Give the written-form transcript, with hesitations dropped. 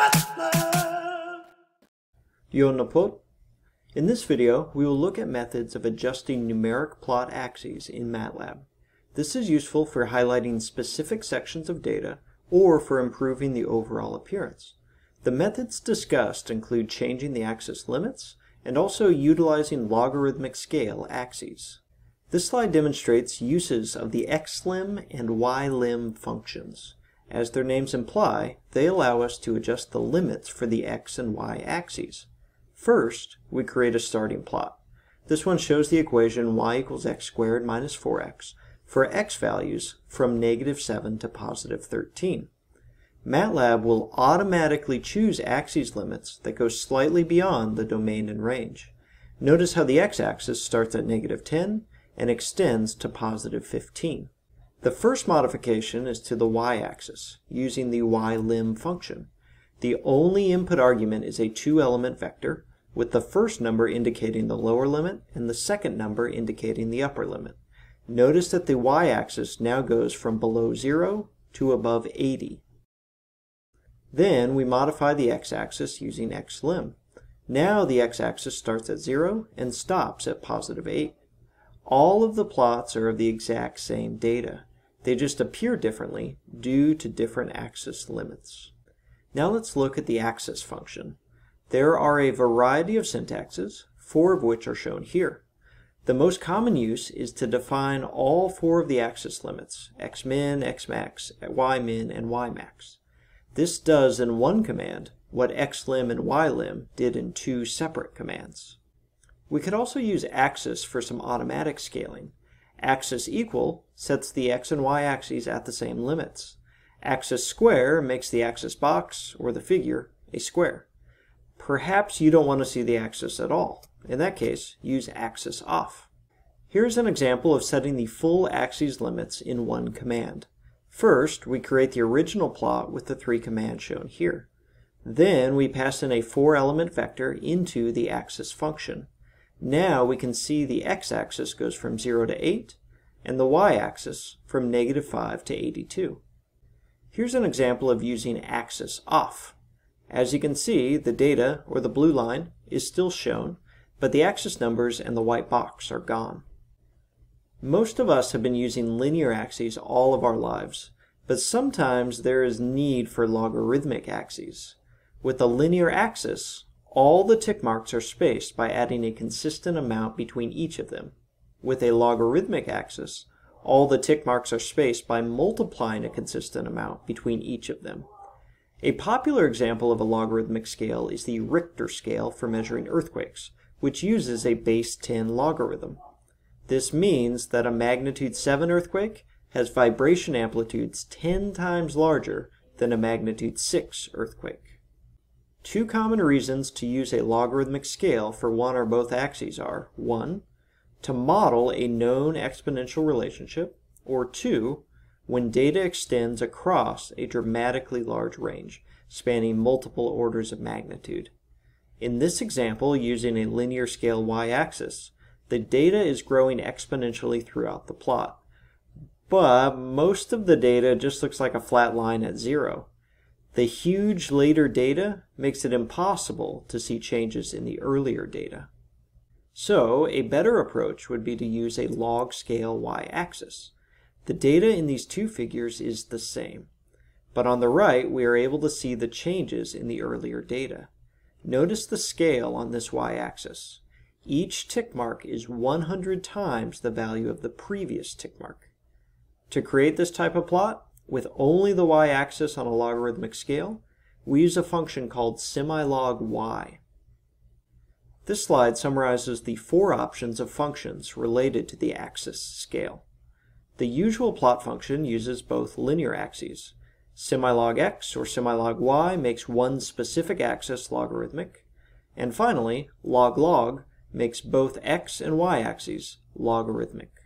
MATLAB! Yo, in this video, we will look at methods of adjusting numeric plot axes in MATLAB. This is useful for highlighting specific sections of data or for improving the overall appearance. The methods discussed include changing the axis limits and also utilizing logarithmic scale axes. This slide demonstrates uses of the xlim and ylim functions. As their names imply, they allow us to adjust the limits for the x and y axes. First, we create a starting plot. This one shows the equation y equals x squared minus 4x for x values from -7 to +13. MATLAB will automatically choose axes limits that go slightly beyond the domain and range. Notice how the x-axis starts at -10 and extends to +15. The first modification is to the y-axis, using the ylim function. The only input argument is a two-element vector, with the first number indicating the lower limit and the second number indicating the upper limit. Notice that the y-axis now goes from below 0 to above 80. Then we modify the x-axis using xlim. Now the x-axis starts at 0 and stops at +8. All of the plots are of the exact same data. They just appear differently due to different axis limits. Now let's look at the axis function. There are a variety of syntaxes, four of which are shown here. The most common use is to define all four of the axis limits, xmin, xmax, ymin, and ymax. This does in one command what xlim and ylim did in two separate commands. We could also use axis for some automatic scaling. Axis equal sets the x and y axes at the same limits. Axis square makes the axis box, or the figure, a square. Perhaps you don't want to see the axis at all. In that case, use axis off. Here's an example of setting the full axes limits in one command. First, we create the original plot with the three commands shown here. Then we pass in a four-element vector into the axis function. Now we can see the x-axis goes from 0 to 8, and the y-axis from -5 to 82. Here's an example of using axis off. As you can see, the data, or the blue line, is still shown, but the axis numbers and the white box are gone. Most of us have been using linear axes all of our lives, but sometimes there is need for logarithmic axes. With a linear axis, all the tick marks are spaced by adding a consistent amount between each of them. With a logarithmic axis, all the tick marks are spaced by multiplying a consistent amount between each of them. A popular example of a logarithmic scale is the Richter scale for measuring earthquakes, which uses a base 10 logarithm. This means that a magnitude 7 earthquake has vibration amplitudes 10 times larger than a magnitude 6 earthquake. Two common reasons to use a logarithmic scale for one or both axes are: 1. To model a known exponential relationship, or 2, when data extends across a dramatically large range, spanning multiple orders of magnitude. In this example, using a linear scale y-axis, the data is growing exponentially throughout the plot, but most of the data just looks like a flat line at 0. The huge later data makes it impossible to see changes in the earlier data. So, a better approach would be to use a log scale y-axis. The data in these two figures is the same, but on the right we are able to see the changes in the earlier data. Notice the scale on this y-axis. Each tick mark is 100 times the value of the previous tick mark. To create this type of plot, with only the y-axis on a logarithmic scale, we use a function called semi-log y. This slide summarizes the four options of functions related to the axis scale. The usual plot function uses both linear axes. Semi-log x or semi-log y makes one specific axis logarithmic. And finally, log-log makes both x and y axes logarithmic.